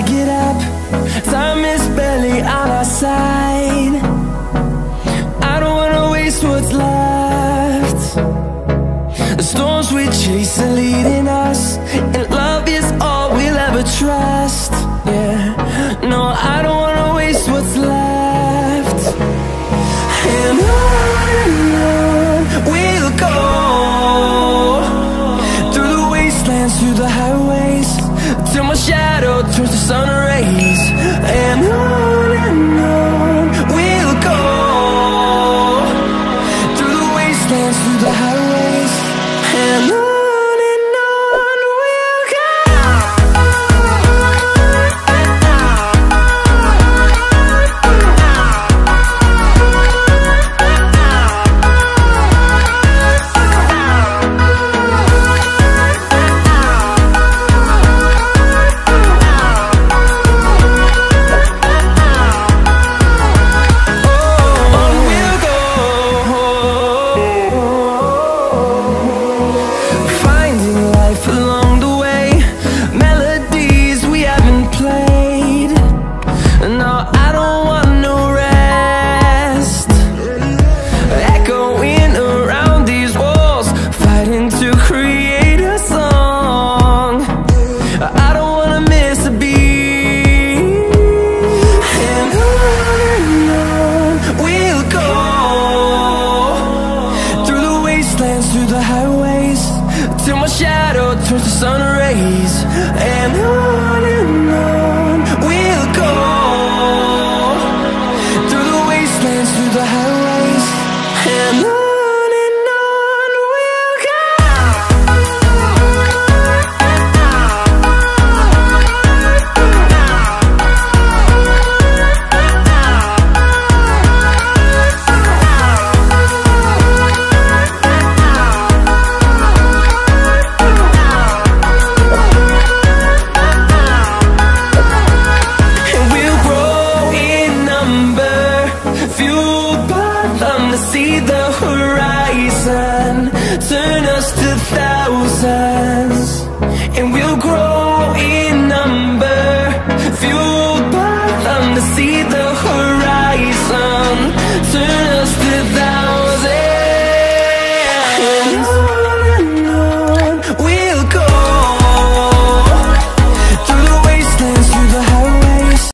I get up, time is barely on our side. I don't wanna waste what's left. The storms we chase are leading us, and love is all we'll ever trust. Yeah, no, I don't wanna waste what's left. And on we'll go, through the wastelands, through the highways, till my shadow turns to sun rays. And on we'll go, through the wastelands, through the highways, and on. Through the highways, till my shadow turns to sun rays. And on we'll go, through the wastelands, through the highways, and on. See the horizon, turn us to thousands, and we'll